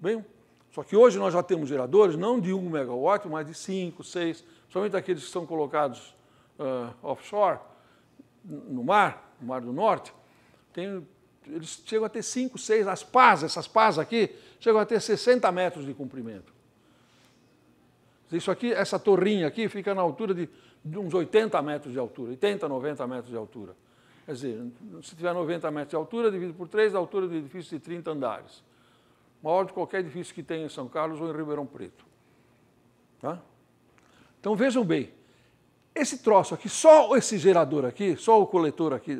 Bem, só que hoje nós já temos geradores, não de 1 megawatt, mas de 5, 6, somente aqueles que são colocados offshore, no Mar do Norte, eles chegam a ter 5, 6, as pás, essas pás aqui, chegam a ter 60 metros de comprimento. Isso aqui, essa torrinha aqui fica na altura de uns 80 metros de altura, 80, 90 metros de altura. Quer dizer, se tiver 90 metros de altura, dividido por 3, a altura do edifício de 30 andares. Maior de qualquer edifício que tem em São Carlos ou em Ribeirão Preto. Tá? Então vejam bem, esse troço aqui, só esse gerador aqui, só o coletor aqui,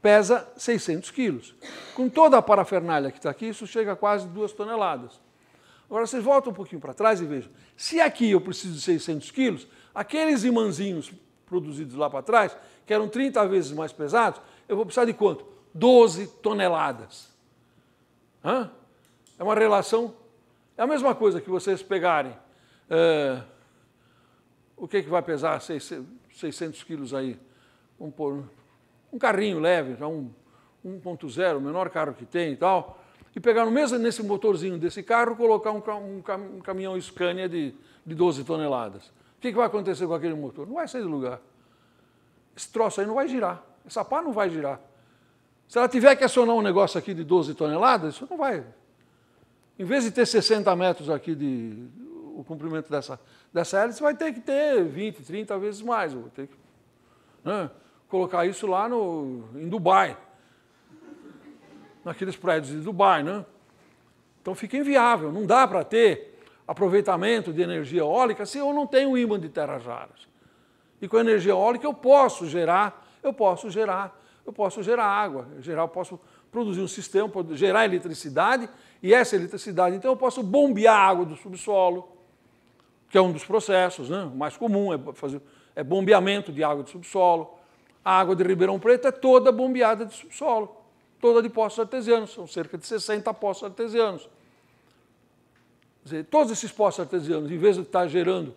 pesa 600 quilos. Com toda a parafernália que está aqui, isso chega a quase 2 toneladas. Agora vocês voltam um pouquinho para trás e vejam, se aqui eu preciso de 600 quilos, aqueles imãzinhos produzidos lá para trás, que eram 30 vezes mais pesados, eu vou precisar de quanto? 12 toneladas. Hã? É uma relação, é a mesma coisa que vocês pegarem, o que vai pesar 600 quilos aí? Um carrinho leve, um 1.0, o menor carro que tem e tal, e pegar no mesmo, nesse motorzinho desse carro, colocar um caminhão Scania de 12 toneladas. O que vai acontecer com aquele motor? Não vai sair do lugar. Esse troço aí não vai girar, essa pá não vai girar. Se ela tiver que acionar um negócio aqui de 12 toneladas, isso não vai... Em vez de ter 60 metros aqui o comprimento dessa hélice, vai ter que ter 20, 30 vezes mais. Eu vou ter que colocar isso lá em Dubai, naqueles prédios de Dubai. Né? Então fica inviável, não dá para ter aproveitamento de energia eólica se eu não tenho ímã de terras raras. E com a energia eólica eu posso gerar água, eu posso produzir um sistema, gerar eletricidade, e essa eletricidade, então, eu posso bombear a água do subsolo, que é um dos processos, né? O mais comum é bombeamento de água do subsolo. A água de Ribeirão Preto é toda bombeada de subsolo, toda de poços artesianos, são cerca de 60 poços artesianos. Quer dizer, todos esses poços artesianos, em vez de estar gerando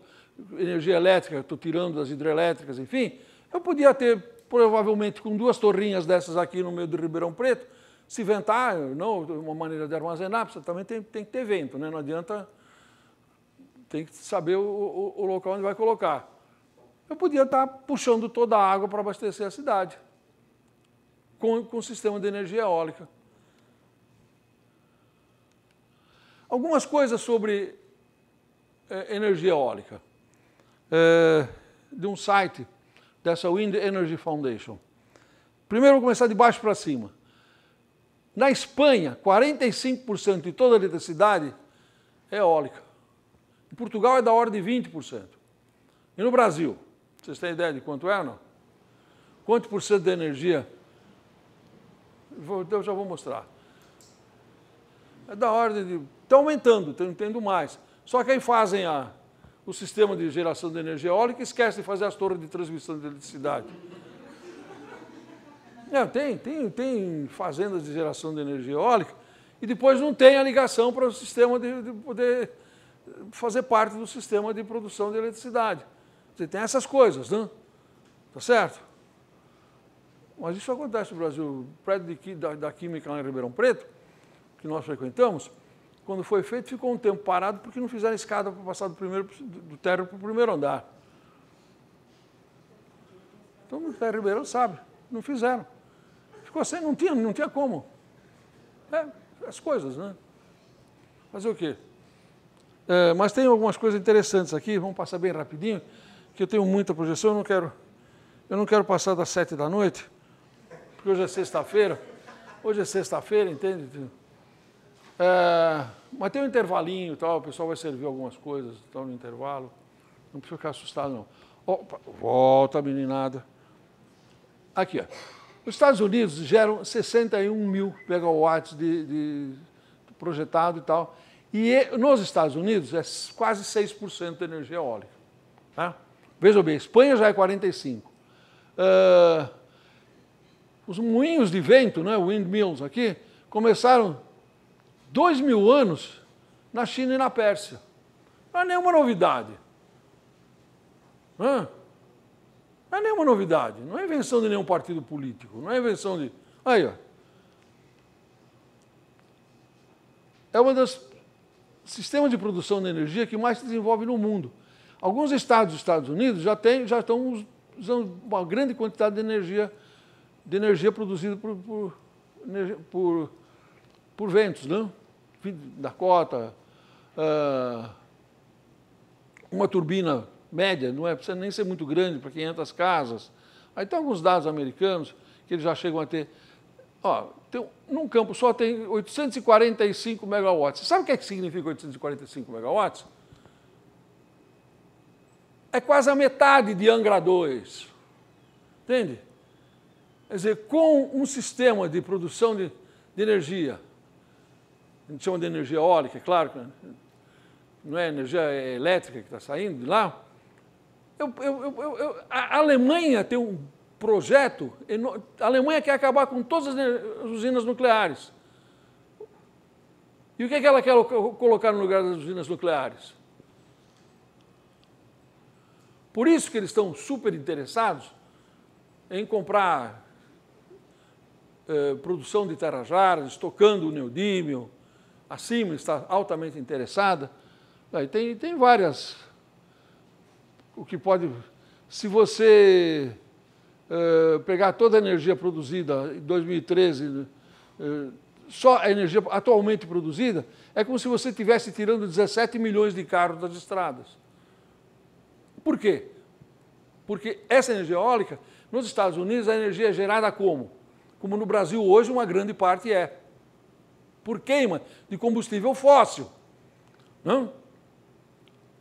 energia elétrica, estou tirando das hidrelétricas, enfim, eu podia ter, provavelmente, com 2 torrinhas dessas aqui no meio de Ribeirão Preto, se ventar, não, uma maneira de armazenar, você também tem que ter vento, né? Não adianta, tem que saber o local onde vai colocar. Eu podia estar puxando toda a água para abastecer a cidade, com o sistema de energia eólica. Algumas coisas sobre energia eólica, de um site dessa Wind Energy Foundation. Primeiro, eu vou começar de baixo para cima. Na Espanha, 45% de toda a eletricidade é eólica. Em Portugal é da ordem de 20%. E no Brasil, vocês têm ideia de quanto é ou não? Quanto por cento da energia? Eu já vou mostrar. É da ordem de... Está aumentando, estão tendo mais. Só quem fazem o sistema de geração de energia eólica esquece de fazer as torres de transmissão de eletricidade. É, tem fazendas de geração de energia eólica e depois não tem a ligação para o sistema de poder fazer parte do sistema de produção de eletricidade. Você tem essas coisas, né? Tá certo? Mas isso acontece no Brasil. O prédio da Química lá em Ribeirão Preto, que nós frequentamos, quando foi feito ficou um tempo parado porque não fizeram escada para passar do térreo para o primeiro andar. Todo mundo que está em Ribeirão sabe, não fizeram. Você não tinha como. As coisas, né? Fazer o quê? Mas tem algumas coisas interessantes aqui, vamos passar bem rapidinho, que eu tenho muita projeção, eu não quero passar das 7 da noite, porque hoje é sexta-feira. Hoje é sexta-feira, entende? Mas tem um intervalinho, tal, o pessoal vai servir algumas coisas tal, no intervalo. Não precisa ficar assustado, não. Opa, volta, meninada. Aqui, ó. Os Estados Unidos geram 61 mil megawatts de projetado e tal. E nos Estados Unidos é quase 6% de energia eólica. Tá? Veja bem, a Espanha já é 45%. Os moinhos de vento, né, windmills aqui, começaram 2.000 anos na China e na Pérsia. Não é nenhuma novidade. Não é nenhuma novidade, não é invenção de nenhum partido político, não é invenção de... Aí, ó. É um dos sistemas de produção de energia que mais se desenvolve no mundo. Alguns estados dos Estados Unidos já estão usando uma grande quantidade de energia produzida por ventos, né? Dakota, uma turbina média, não é, precisa nem ser muito grande, para 500 casas. Aí tem alguns dados americanos que eles já chegam a ter. Ó, tem, num campo só tem 845 megawatts. Você sabe o que é que significa 845 megawatts? É quase a metade de Angra 2. Entende? Quer dizer, com um sistema de produção de energia, a gente chama de energia eólica, é claro, não é energia elétrica que está saindo de lá. A Alemanha tem um projeto, a Alemanha quer acabar com todas as usinas nucleares. E o que é que ela quer colocar no lugar das usinas nucleares? Por isso que eles estão super interessados em comprar produção de terras-raras, estocando o neodímio. A Siemens está altamente interessada. Aí tem várias... O que pode... Se você pegar toda a energia produzida em 2013, só a energia atualmente produzida, é como se você estivesse tirando 17 milhões de carros das estradas. Por quê? Porque essa energia eólica, nos Estados Unidos, a energia é gerada como? Como no Brasil hoje, uma grande parte é. Por queima de combustível fóssil. Não?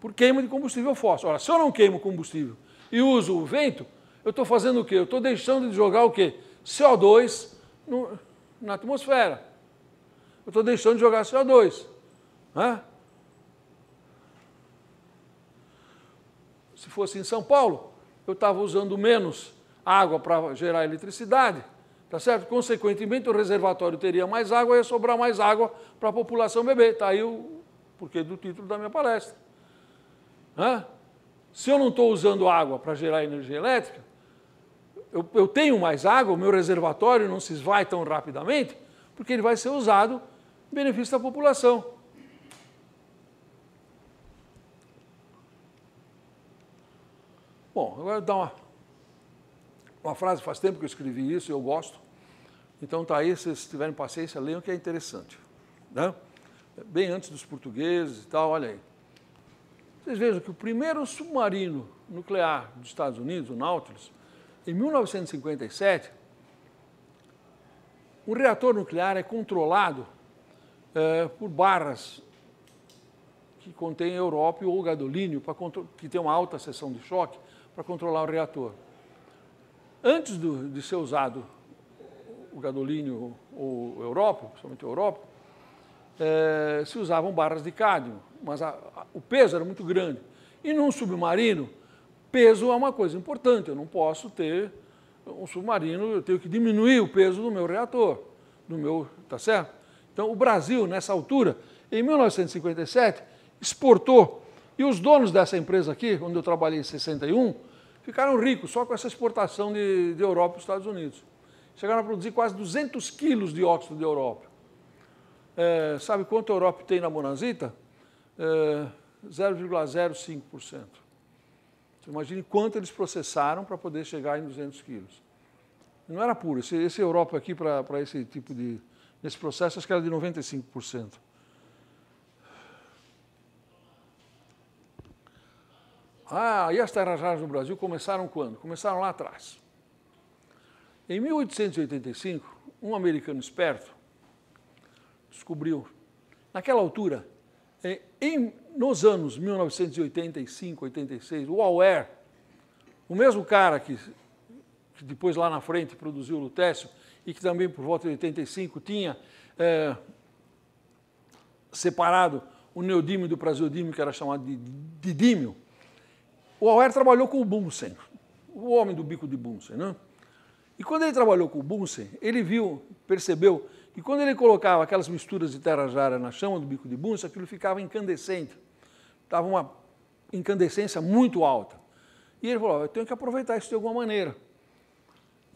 Por queima de combustível fóssil. Ora, se eu não queimo combustível e uso o vento, eu estou fazendo o quê? Eu estou deixando de jogar o quê? CO2 na atmosfera. Eu estou deixando de jogar CO2. Né? Se fosse em São Paulo, eu estava usando menos água para gerar eletricidade, tá certo? Consequentemente, o reservatório teria mais água e ia sobrar mais água para a população beber. Está aí o porquê do título da minha palestra. Hã? Se eu não estou usando água para gerar energia elétrica, eu tenho mais água, o meu reservatório não se esvai tão rapidamente, porque ele vai ser usado em benefício da população. Bom, agora eu vou dar uma frase, faz tempo que eu escrevi isso, eu gosto. Então está aí, se vocês tiverem paciência, leiam que é interessante. Né? Bem antes dos portugueses e tal, olha aí. Vocês vejam que o primeiro submarino nuclear dos Estados Unidos, o Nautilus, em 1957, o reator nuclear é controlado por barras que contêm europeu ou gadolínio, que tem uma alta seção de choque, para controlar o reator. Antes de ser usado o gadolínio ou o europeu, principalmente o europeu, se usavam barras de cádmio, mas o peso era muito grande. E num submarino, peso é uma coisa importante. Eu não posso ter um submarino, eu tenho que diminuir o peso do meu reator, do meu, tá certo? Então, o Brasil, nessa altura, em 1957, exportou. E os donos dessa empresa aqui, onde eu trabalhei em 61, ficaram ricos só com essa exportação de europeu para os Estados Unidos. Chegaram a produzir quase 200 quilos de óxido de europeu. Sabe quanto europeu tem na Monazita? 0,05%. Você imagine quanto eles processaram para poder chegar em 200 quilos. Não era puro. Esse europeu aqui, para esse tipo de... Nesse processo, acho que era de 95%. Ah, e as terras-raras no Brasil começaram quando? Começaram lá atrás. Em 1885, um americano esperto descobriu, naquela altura, nos anos 1985, 86, o Auer, o mesmo cara que depois lá na frente produziu o lutécio e que também por volta de 85 tinha separado o neodímio do praseodímio, que era chamado de didímio, o Auer trabalhou com o Bunsen, o homem do bico de Bunsen, né? E quando ele trabalhou com o Bunsen, ele percebeu que quando ele colocava aquelas misturas de terra-rara na chama do bico de Bunsen, aquilo ficava incandescente, dava uma incandescência muito alta. E ele falou, eu tenho que aproveitar isso de alguma maneira.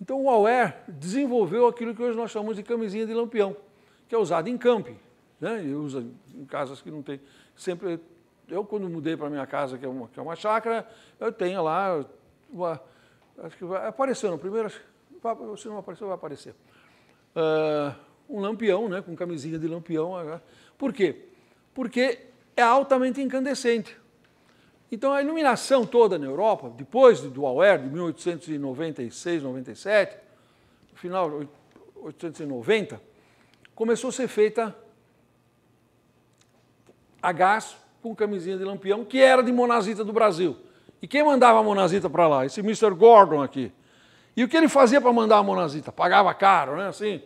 Então o Auer desenvolveu aquilo que hoje nós chamamos de camisinha de lampião, que é usada em camping, né? E usa em casas que não tem. Sempre, eu quando mudei para a minha casa, que é uma chácara, eu tenho lá, acho que vai aparecer no primeiro, se não apareceu, vai aparecer. Um lampião, né, com camisinha de lampião. Por quê? Porque é altamente incandescente. Então, a iluminação toda na Europa, depois do Auer, de 1896, 97, no final de 1890, começou a ser feita a gás com camisinha de lampião, que era de Monazita do Brasil. E quem mandava a Monazita para lá? Esse Mr. Gordon aqui. E o que ele fazia para mandar a Monazita? Pagava caro, né? Assim?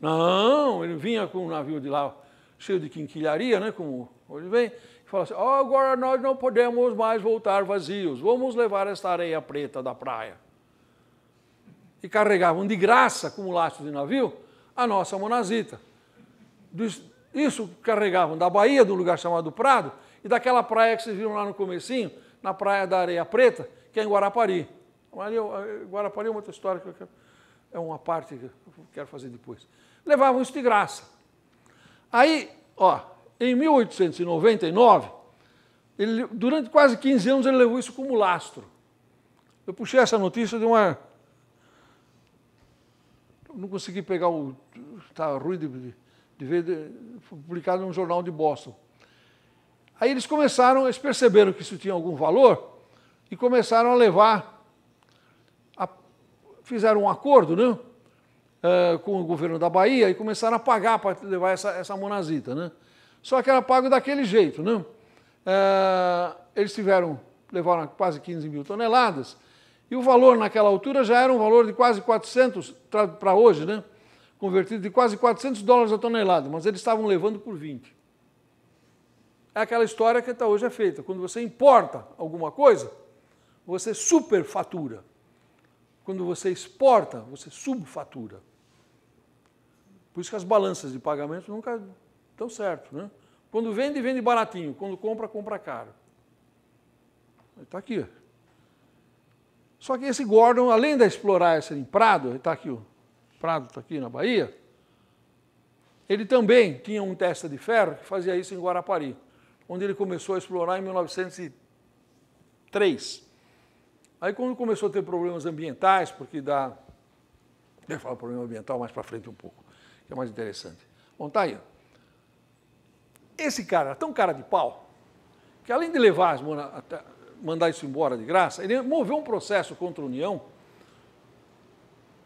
Não, ele vinha com um navio de lá cheio de quinquilharia, né? Como hoje vem. Fala assim, oh, agora nós não podemos mais voltar vazios, vamos levar esta areia preta da praia. E carregavam de graça, como lastro de navio, a nossa Monazita. Isso carregavam da Bahia, do lugar chamado Prado, e daquela praia que vocês viram lá no comecinho, na Praia da Areia Preta, que é em Guarapari. Guarapari é uma outra história, que eu quero, é uma parte que eu quero fazer depois. Levavam isso de graça. Aí, ó... Em 1899, ele, durante quase 15 anos, ele levou isso como lastro. Eu puxei essa notícia de uma... Não consegui pegar o... Está ruim de ver, publicado num jornal de Boston. Aí eles começaram, eles perceberam que isso tinha algum valor e começaram a levar... Fizeram um acordo, né, com o governo da Bahia e começaram a pagar para levar essa Monazita, né? Só que era pago daquele jeito, né? Eles levaram quase 15 mil toneladas, e o valor naquela altura já era um valor de quase 400, para hoje, né? Convertido de quase $400 a tonelada, mas eles estavam levando por 20. É aquela história que até hoje é feita. Quando você importa alguma coisa, você superfatura. Quando você exporta, você subfatura. Por isso que as balanças de pagamento nunca... Então, certo, né? Quando vende, vende baratinho. Quando compra, compra caro. Está aqui. Ó. Só que esse Gordon, além de explorar esse em Prado, ele está aqui, o Prado está aqui na Bahia, ele também tinha um testa de ferro que fazia isso em Guarapari, onde ele começou a explorar em 1903. Aí, quando começou a ter problemas ambientais, porque dá... Deixa eu falar problema ambiental mais para frente um pouco, que é mais interessante. Bom, está aí, ó. Esse cara era tão cara de pau que, além de levar, mandar isso embora de graça, ele moveu um processo contra a União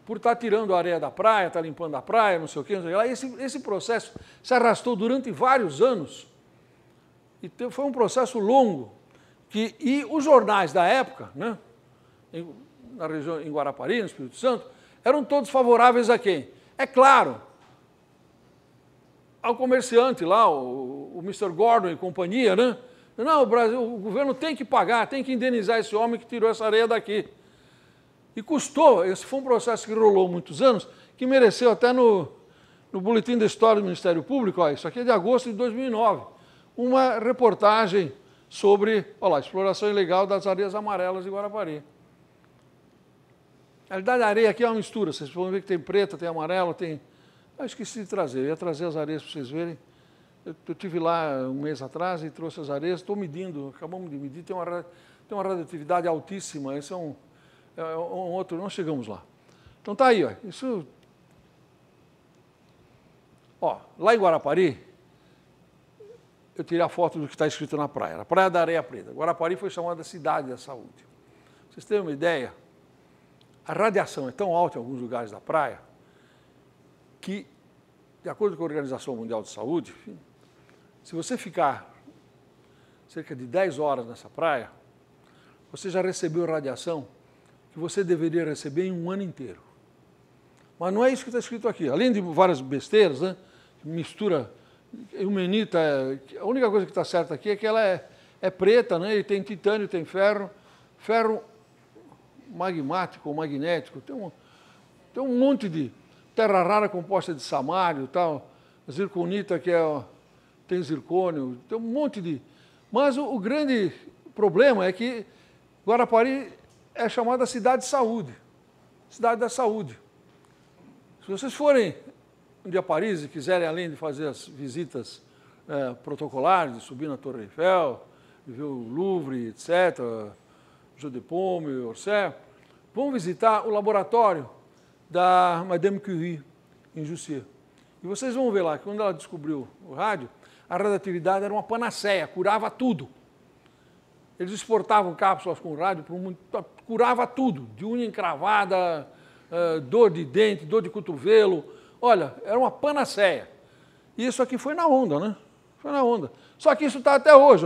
por estar tirando a areia da praia, estar limpando a praia, não sei o quê, não sei lá. Esse processo se arrastou durante vários anos e foi um processo longo. E os jornais da época, né, na região, em Guarapari, no Espírito Santo, eram todos favoráveis a quem? É claro, ao comerciante lá, o Mr. Gordon e companhia, né? Não, o governo tem que pagar, tem que indenizar esse homem que tirou essa areia daqui. E custou, esse foi um processo que rolou muitos anos, que mereceu até no Boletim da História do Ministério Público, ó, isso aqui é de agosto de 2009, uma reportagem sobre, olha lá, exploração ilegal das areias amarelas de Guarapari. Na realidade, a areia aqui é uma mistura, vocês vão ver que tem preta, tem amarela, tem... Eu esqueci de trazer, eu ia trazer as areias para vocês verem. Eu estive lá um mês atrás e trouxe as areias, estou medindo, acabamos de medir, tem uma radioatividade altíssima, esse é um outro, não chegamos lá. Então está aí, ó, isso... Ó, lá em Guarapari, eu tirei a foto do que está escrito na praia, a Praia da Areia Preta. Guarapari foi chamada Cidade da Saúde. Vocês têm uma ideia? A radiação é tão alta em alguns lugares da praia, que, de acordo com a Organização Mundial de Saúde, se você ficar cerca de 10 horas nessa praia, você já recebeu radiação que você deveria receber em um ano inteiro. Mas não é isso que está escrito aqui. Além de várias besteiras, né, mistura, ilmenita, a única coisa que está certa aqui é que ela é preta, né, e tem titânio, tem ferro magmático ou magnético, tem um monte de... Terra rara composta de samário, tal, zirconita, que tem zircônio, tem um monte de... Mas o grande problema é que Guarapari é chamada cidade de saúde, cidade da saúde. Se vocês forem um dia a Paris e quiserem, além de fazer as visitas protocolares, de subir na Torre Eiffel, de ver o Louvre, etc., Jeu de Paume, Orsay, vão visitar o laboratório da Madame Curie, em Jussier. E vocês vão ver lá que quando ela descobriu o rádio, a radioatividade era uma panaceia, curava tudo. Eles exportavam cápsulas com rádio para o mundo, curava tudo, de unha encravada, dor de dente, dor de cotovelo. Olha, era uma panaceia. E isso aqui foi na onda, né? Foi na onda. Só que isso está até hoje,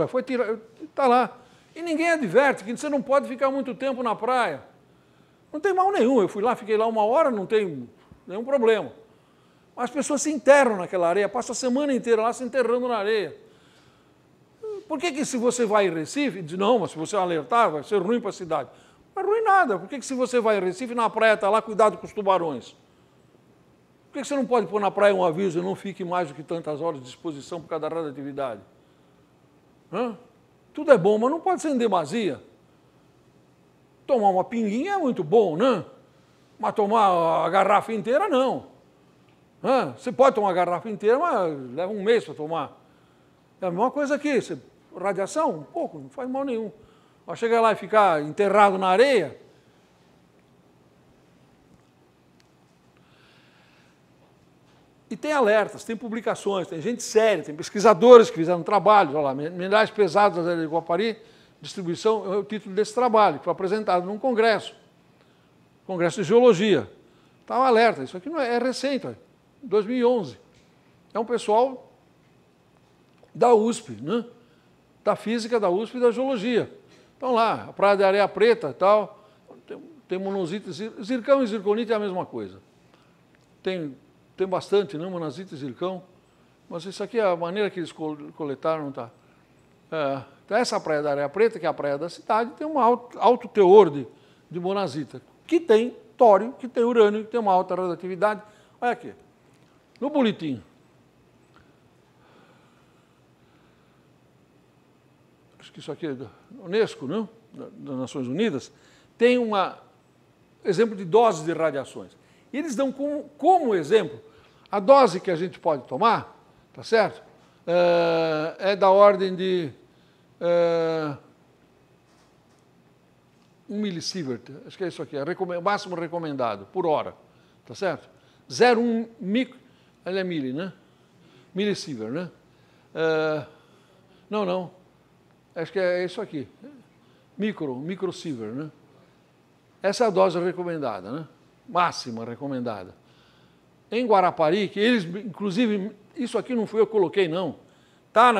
está lá. E ninguém adverte que você não pode ficar muito tempo na praia. Não tem mal nenhum. Eu fui lá, fiquei lá uma hora, não tem nenhum problema. Mas as pessoas se enterram naquela areia, passam a semana inteira lá se enterrando na areia. Por que se você vai em Recife, diz, não, mas se você alertar, vai ser ruim para a cidade. Não é ruim nada. Por que se você vai em Recife, na praia está lá, cuidado com os tubarões? Por que você não pode pôr na praia um aviso e não fique mais do que tantas horas de exposição por causa da radioatividade? Hã? Tudo é bom, mas não pode ser em demasia. Tomar uma pinguinha é muito bom, né? Mas tomar a garrafa inteira, não. Hã? Você pode tomar a garrafa inteira, mas leva um mês para tomar. É a mesma coisa aqui. Você, radiação, um pouco, não faz mal nenhum. Mas chegar lá e ficar enterrado na areia... E tem alertas, tem publicações, tem gente séria, tem pesquisadores que fizeram trabalhos, olha lá, minerais pesados da de Guarapari, distribuição, é o título desse trabalho, que foi apresentado num congresso, congresso de geologia. Está um alerta, isso aqui não é, é recente, 2011. É um pessoal da USP, né? Da física, da USP e da geologia. Então lá, a Praia da Areia Preta e tal, tem Monazita, Zircão e Zirconita é a mesma coisa. Tem bastante, né? Monazita e Zircão. Mas isso aqui é a maneira que eles coletaram, tá? Então, essa praia da Areia Preta, que é a praia da cidade, tem um alto teor de monazita, que tem tório, que tem urânio, que tem uma alta radioatividade. Olha aqui, no boletim. Acho que isso aqui é da Unesco, né? Das Nações Unidas. Tem um exemplo de doses de radiações. Eles dão como exemplo a dose que a gente pode tomar, tá certo? É da ordem de 1 milisievert, acho que é isso aqui, é o máximo recomendado por hora, tá certo? 0,1 micro, ele é mili, né? Milisievert, né? Não, acho que é isso aqui, microsievert, né? Essa é a dose recomendada, né? Máxima recomendada. Em Guarapari, que eles, inclusive, isso aqui não fui eu que coloquei, não. Está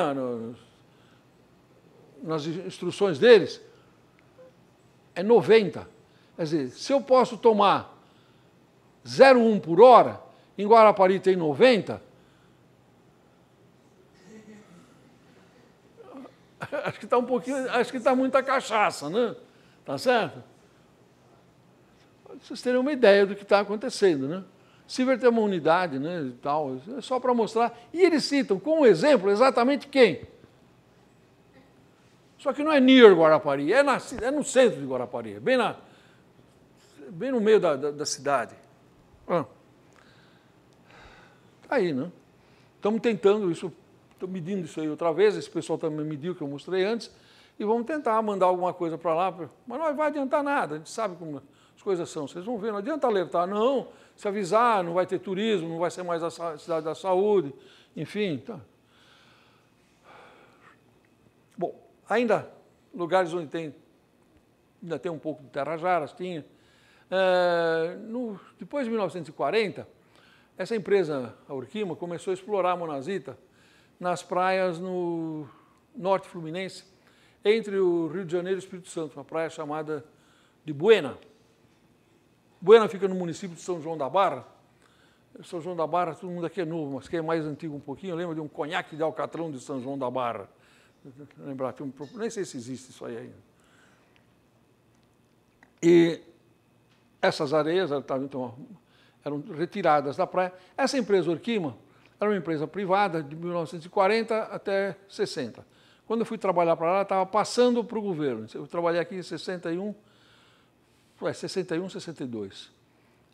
nas instruções deles, é 90. Quer dizer, se eu posso tomar 0,1 por hora, em Guarapari tem 90, acho que está um pouquinho, acho que está muita cachaça, né? Tá certo? Vocês terem uma ideia do que está acontecendo, né? Sievert é uma unidade, né, e tal, é só para mostrar. E eles citam como exemplo exatamente quem? Só que não é near Guarapari, é no centro de Guarapari, é bem no meio da cidade. Está aí, né? Estamos tentando isso, estou medindo isso aí outra vez, esse pessoal também mediu que eu mostrei antes, e vamos tentar mandar alguma coisa para lá, mas não vai adiantar nada, a gente sabe como... As coisas são, vocês vão ver, não adianta alertar, não, se avisar, não vai ter turismo, não vai ser mais a cidade da saúde, enfim. Tá. Bom, ainda lugares onde ainda tem um pouco de terrajaras, tinha. Depois de 1940, essa empresa, a Orquima, começou a explorar a monazita nas praias no norte fluminense, entre o Rio de Janeiro e o Espírito Santo, uma praia chamada de Buena. Buena fica no município de São João da Barra. São João da Barra, todo mundo aqui é novo, mas quem é mais antigo um pouquinho, lembra de um conhaque de alcatrão de São João da Barra. Lembrar, nem sei se existe isso aí ainda. E essas areias eram retiradas da praia. Essa empresa Orquima era uma empresa privada de 1940 até 60. Quando eu fui trabalhar para lá, estava passando para o governo. Eu trabalhei aqui em 61, 62.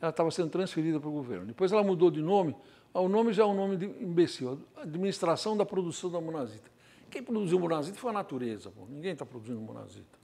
Ela estava sendo transferida para o governo. Depois ela mudou de nome. O nome já é um nome de imbecil. Administração da produção da Monazita. Quem produziu Monazita foi a natureza. Pô. Ninguém está produzindo Monazita.